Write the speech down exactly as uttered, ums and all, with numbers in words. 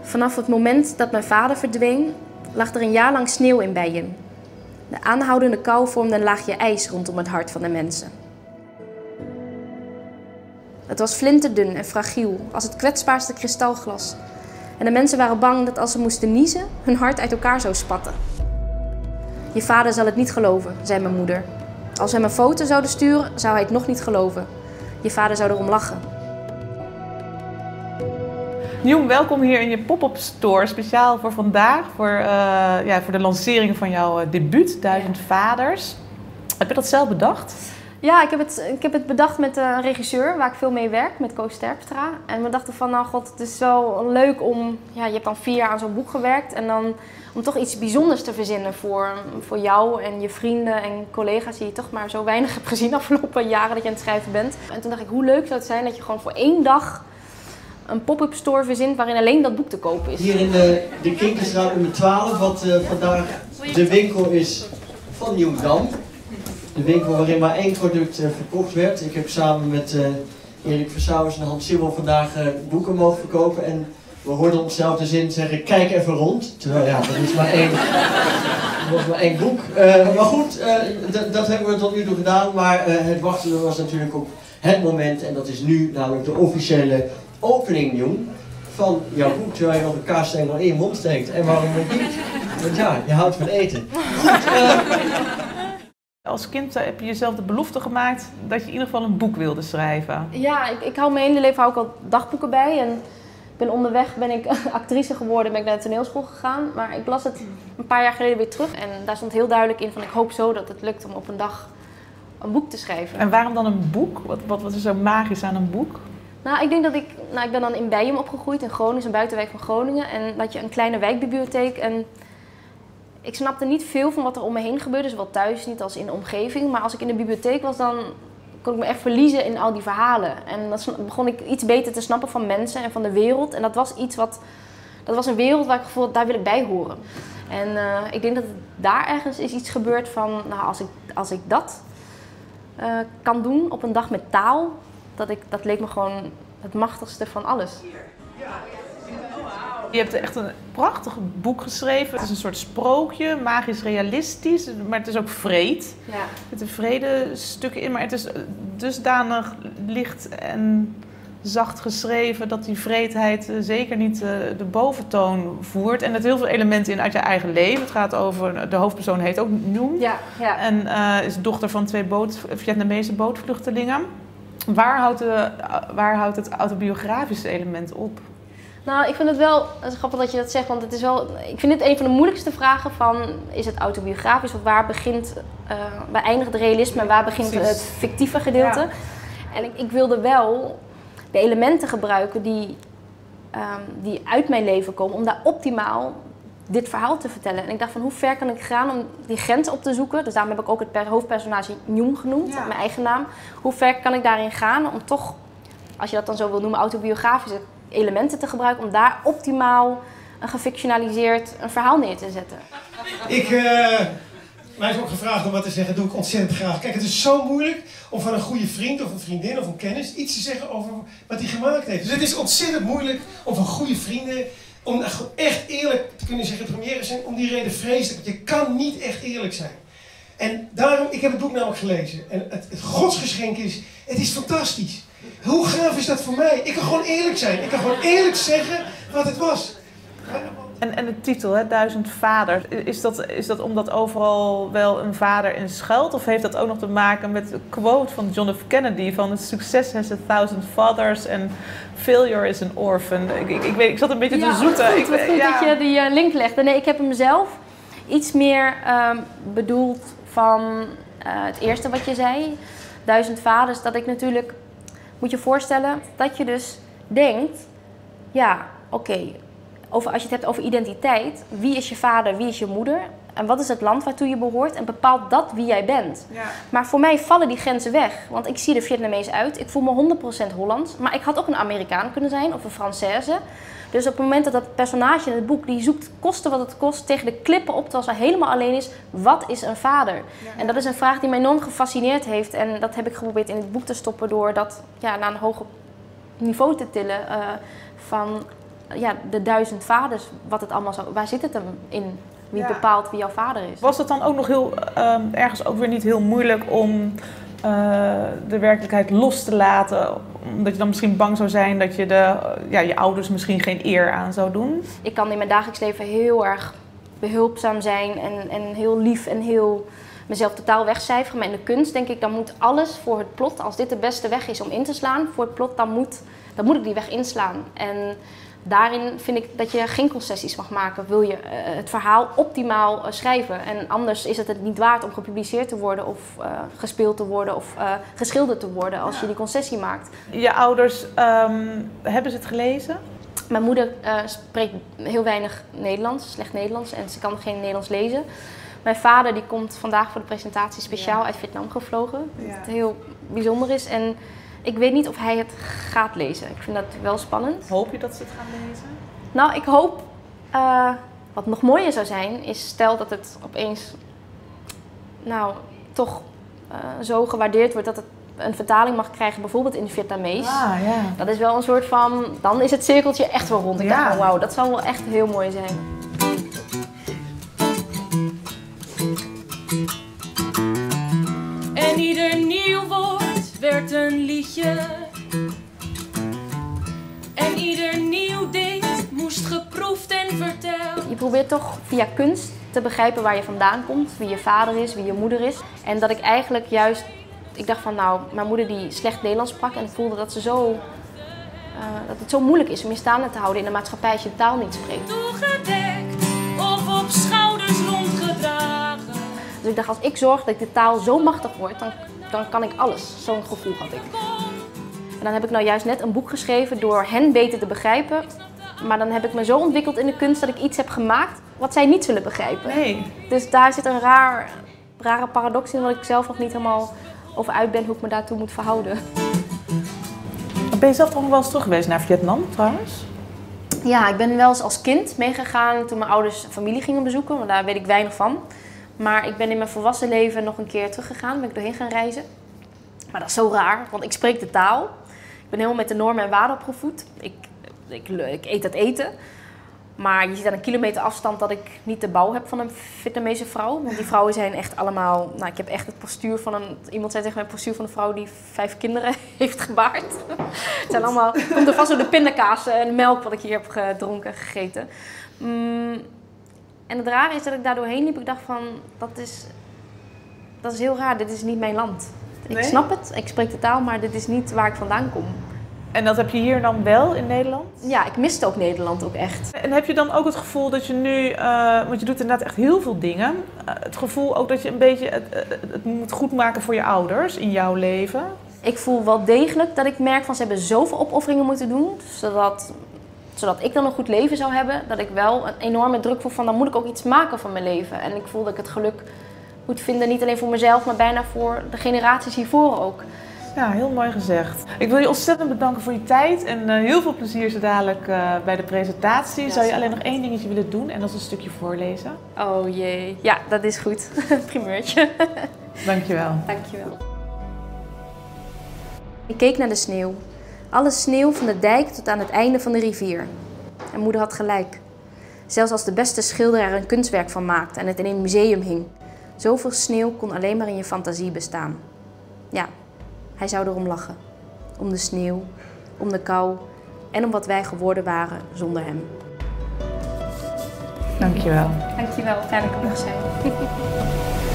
Vanaf het moment dat mijn vader verdween, lag er een jaar lang sneeuw in Beijum. De aanhoudende kou vormde een laagje ijs rondom het hart van de mensen. Het was flinterdun en fragiel, als het kwetsbaarste kristalglas. En de mensen waren bang dat als ze moesten niezen, hun hart uit elkaar zou spatten. Je vader zal het niet geloven, zei mijn moeder. Als we hem een foto zouden sturen, zou hij het nog niet geloven. Je vader zou erom lachen. Nhung, welkom hier in je pop-up store, speciaal voor vandaag, voor, uh, ja, voor de lancering van jouw debuut, Duizend Vaders. Heb je dat zelf bedacht? Ja, ik heb het, ik heb het bedacht met een regisseur waar ik veel mee werk, met Koos Sterpstra. En we dachten van, nou god, het is zo leuk om, ja, je hebt dan vier jaar aan zo'n boek gewerkt. En dan om toch iets bijzonders te verzinnen voor, voor jou en je vrienden en collega's die je toch maar zo weinig hebt gezien afgelopen jaren dat je aan het schrijven bent. En toen dacht ik, hoe leuk zou het zijn dat je gewoon voor één dag een pop-up store verzint waarin alleen dat boek te koop is. Hier in de, de Kinkersstraat nummer twaalf, wat uh, vandaag de winkel is van Nieuw Dam. De winkel waarin maar één product uh, verkocht werd. Ik heb samen met uh, Erik Versauwens en Hans Sibbel vandaag uh, boeken mogen verkopen. En we hoorden onszelf de zin zeggen, kijk even rond. Terwijl ja, dat is maar één, dat was maar één boek. Uh, maar goed, uh, dat hebben we tot nu toe gedaan. Maar uh, het wachten was natuurlijk op het moment. En dat is nu namelijk de officiële opening, Nhung, van jouw boek, terwijl je nog een kaasstengel in je mond steekt. En waarom niet? Want ja, je houdt van eten. Goed, uh... Als kind heb je jezelf de belofte gemaakt dat je in ieder geval een boek wilde schrijven. Ja, ik, ik hou mijn hele leven hou ik al dagboeken bij. En ben onderweg ben ik actrice geworden, ben ik naar de toneelschool gegaan. Maar ik las het een paar jaar geleden weer terug. En daar stond heel duidelijk in van, ik hoop zo dat het lukt om op een dag een boek te schrijven. En waarom dan een boek? Wat, wat, wat is zo magisch aan een boek? Nou, ik denk dat ik, nou, ik ben dan in Beijum opgegroeid, in Groningen, een buitenwijk van Groningen. En had je een kleine wijkbibliotheek. En ik snapte niet veel van wat er om me heen gebeurde, zowel thuis niet als in de omgeving. Maar als ik in de bibliotheek was, dan kon ik me echt verliezen in al die verhalen. En dan begon ik iets beter te snappen van mensen en van de wereld. En dat was iets wat, dat was een wereld waar ik gevoel had, daar wil ik bij horen. En uh, ik denk dat daar ergens is iets gebeurd van, nou, als ik, als ik dat uh, kan doen op een dag met taal. Dat, ik, dat leek me gewoon het machtigste van alles. Je hebt echt een prachtig boek geschreven. Het is een soort sprookje, magisch realistisch, maar het is ook vreed. Ja. Er zitten vrede stukken in, maar het is dusdanig licht en zacht geschreven dat die vreedheid zeker niet de boventoon voert. En er heel veel elementen in uit je eigen leven. Het gaat over, de hoofdpersoon heet ook Nhung. Ja, ja. En uh, is dochter van twee boot, Vietnamese bootvluchtelingen. Waar houdt, de, waar houdt het autobiografische element op? Nou, ik vind het wel, het is grappig dat je dat zegt, want het is wel, ik vind dit een van de moeilijkste vragen van, is het autobiografisch of waar begint, uh, waar eindigt het realisme en waar begint Precies. het fictieve gedeelte? Ja. En ik, ik wilde wel de elementen gebruiken die, um, die uit mijn leven komen, om daar optimaal dit verhaal te vertellen. En ik dacht van, hoe ver kan ik gaan om die grens op te zoeken? Dus daarom heb ik ook het hoofdpersonage Nhung genoemd, ja. Mijn eigen naam. Hoe ver kan ik daarin gaan om toch, als je dat dan zo wil noemen, autobiografische elementen te gebruiken, om daar optimaal een gefictionaliseerd een verhaal neer te zetten? Ik, uh, mij is ook gevraagd om wat te zeggen, doe ik ontzettend graag. Kijk, het is zo moeilijk om van een goede vriend of een vriendin of een kennis iets te zeggen over wat hij gemaakt heeft. Dus het is ontzettend moeilijk om van goede vrienden, om echt eerlijk te kunnen zeggen, premières zijn, om die reden vreselijk. Je kan niet echt eerlijk zijn. En daarom, ik heb het boek namelijk gelezen. En het, het godsgeschenk is, het is fantastisch. Hoe gaaf is dat voor mij? Ik kan gewoon eerlijk zijn. Ik kan gewoon eerlijk zeggen wat het was. En, en de titel, hè, Duizend Vaders. Is dat, is dat omdat overal wel een vader in schuilt? Of heeft dat ook nog te maken met de quote van John F. Kennedy van success has a thousand fathers and failure is an orphan. Ik, ik, ik, weet, ik zat een beetje ja, te zoeten. Goed, ik vind goed ja. dat je die link legt. Nee, ik heb hem zelf iets meer um, bedoeld van uh, het eerste wat je zei. Duizend vaders, dat ik natuurlijk, moet je voorstellen dat je dus denkt, ja, oké. Okay, Over, als je het hebt over identiteit, wie is je vader, wie is je moeder en wat is het land waartoe je behoort en bepaalt dat wie jij bent. Ja. Maar voor mij vallen die grenzen weg, want ik zie er Vietnamees uit, ik voel me honderd procent Hollands, maar ik had ook een Amerikaan kunnen zijn of een Française. Dus op het moment dat dat personage in het boek, die zoekt kosten wat het kost, tegen de klippen op, terwijl ze helemaal alleen is, wat is een vader? Ja. En dat is een vraag die mij enorm gefascineerd heeft en dat heb ik geprobeerd in het boek te stoppen door dat ja, naar een hoger niveau te tillen uh, van ja, de duizend vaders, wat het allemaal zo, waar zit het hem in? Wie ja. bepaalt wie jouw vader is? Was het dan ook nog heel, uh, ergens ook weer niet heel moeilijk om uh, de werkelijkheid los te laten? Omdat je dan misschien bang zou zijn dat je de, uh, ja, je ouders misschien geen eer aan zou doen? Ik kan in mijn dagelijks leven heel erg behulpzaam zijn en, en heel lief en heel mezelf totaal wegcijferen. Maar in de kunst denk ik, dan moet alles voor het plot, als dit de beste weg is om in te slaan voor het plot, dan moet, dan moet ik die weg inslaan. En daarin vind ik dat je geen concessies mag maken. Wil je uh, het verhaal optimaal uh, schrijven. En anders is het het niet waard om gepubliceerd te worden of uh, gespeeld te worden of uh, geschilderd te worden als ja. je die concessie maakt. Je ouders, um, hebben ze het gelezen? Mijn moeder uh, spreekt heel weinig Nederlands, slecht Nederlands, en ze kan geen Nederlands lezen. Mijn vader die komt vandaag voor de presentatie speciaal ja. uit Vietnam gevlogen. Ja. Dat heel bijzonder is. En ik weet niet of hij het gaat lezen. Ik vind dat wel spannend. Hoop je dat ze het gaan lezen? Nou, ik hoop... Uh, wat nog mooier zou zijn, is stel dat het opeens... Nou, toch uh, zo gewaardeerd wordt dat het een vertaling mag krijgen, bijvoorbeeld in Vietnamees. Ah, ja. Dat is wel een soort van... Dan is het cirkeltje echt wel rond. Ik ja. dacht, wauw, dat zou wel echt heel mooi zijn. En ieder nieuw woord werd een liedje. En ieder nieuw ding moest geproefd en verteld. Je probeert toch via kunst te begrijpen waar je vandaan komt. Wie je vader is, wie je moeder is. En dat ik eigenlijk juist... Ik dacht van nou, mijn moeder die slecht Nederlands sprak en voelde dat, ze zo, uh, dat het zo moeilijk is om je staande te houden in een maatschappij als je taal niet spreekt. Toegedekt of op schouders rondgedragen. Dus ik dacht, als ik zorg dat de taal zo machtig wordt, dan, dan kan ik alles. Zo'n gevoel had ik. En dan heb ik nou juist net een boek geschreven door hen beter te begrijpen. Maar dan heb ik me zo ontwikkeld in de kunst dat ik iets heb gemaakt wat zij niet zullen begrijpen. Nee. Dus daar zit een raar, rare paradox in, wat ik zelf nog niet helemaal... of uit ben hoe ik me daartoe moet verhouden. Ben je zelf toch nog wel eens terug geweest naar Vietnam trouwens? Ja, ik ben wel eens als kind meegegaan toen mijn ouders familie gingen bezoeken, want daar weet ik weinig van. Maar ik ben in mijn volwassen leven nog een keer teruggegaan, ben ik doorheen gaan reizen. Maar dat is zo raar, want ik spreek de taal. Ik ben helemaal met de normen en waarden opgevoed. Ik, ik, ik eet dat eten. Maar je ziet aan een kilometer afstand dat ik niet de bouw heb van een Vietnamese vrouw. Want die vrouwen zijn echt allemaal... Nou, ik heb echt het postuur van een... Iemand zei tegen mij, het postuur van een vrouw die vijf kinderen heeft gebaard. Goed. Het zijn allemaal... Het komt er vast door de pindakaas en melk wat ik hier heb gedronken, gegeten. Um, en het rare is dat ik daar doorheen liep. Ik dacht van, dat is... Dat is heel raar. Dit is niet mijn land. Nee? Ik snap het. Ik spreek de taal, maar dit is niet waar ik vandaan kom. En dat heb je hier dan wel in Nederland? Ja, ik miste ook Nederland ook echt. En heb je dan ook het gevoel dat je nu, uh, want je doet inderdaad echt heel veel dingen, uh, het gevoel ook dat je een beetje het, het moet goedmaken voor je ouders in jouw leven? Ik voel wel degelijk dat ik merk van ze hebben zoveel opofferingen moeten doen, zodat, zodat ik dan een goed leven zou hebben, dat ik wel een enorme druk voel van dan moet ik ook iets maken van mijn leven. En ik voel dat ik het geluk moet vinden, niet alleen voor mezelf, maar bijna voor de generaties hiervoor ook. Ja, heel mooi gezegd. Ik wil je ontzettend bedanken voor je tijd en uh, heel veel plezier zo dadelijk uh, bij de presentatie. Ja, zou je alleen nog één dingetje willen doen en dat is een stukje voorlezen? Oh jee, ja, dat is goed. Primeurtje. Dankjewel. Dankjewel. Ik keek naar de sneeuw. Alle sneeuw van de dijk tot aan het einde van de rivier. En moeder had gelijk. Zelfs als de beste schilder er een kunstwerk van maakte en het in een museum hing. Zoveel sneeuw kon alleen maar in je fantasie bestaan. Ja. Hij zou erom lachen, om de sneeuw, om de kou en om wat wij geworden waren zonder hem. Dankjewel. Dankjewel, fijn dat ik er mag zijn.